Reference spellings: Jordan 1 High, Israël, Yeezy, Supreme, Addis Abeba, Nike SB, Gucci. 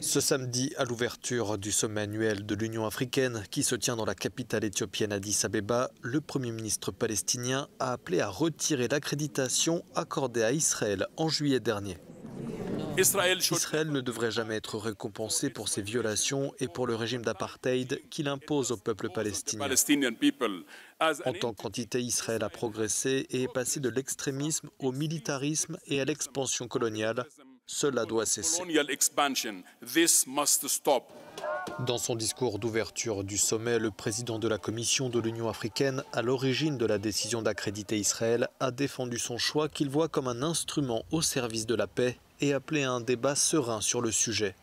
Ce samedi, à l'ouverture du sommet annuel de l'Union africaine qui se tient dans la capitale éthiopienne Addis Abeba, le Premier ministre palestinien a appelé à retirer l'accréditation accordée à Israël en juillet dernier. Israël ne devrait jamais être récompensé pour ses violations et pour le régime d'apartheid qu'il impose au peuple palestinien. En tant qu'entité, Israël a progressé et est passé de l'extrémisme au militarisme et à l'expansion coloniale. Cela doit cesser. Dans son discours d'ouverture du sommet, le président de la Commission de l'Union africaine, à l'origine de la décision d'accréditer Israël, a défendu son choix qu'il voit comme un instrument au service de la paix et appelé à un débat serein sur le sujet.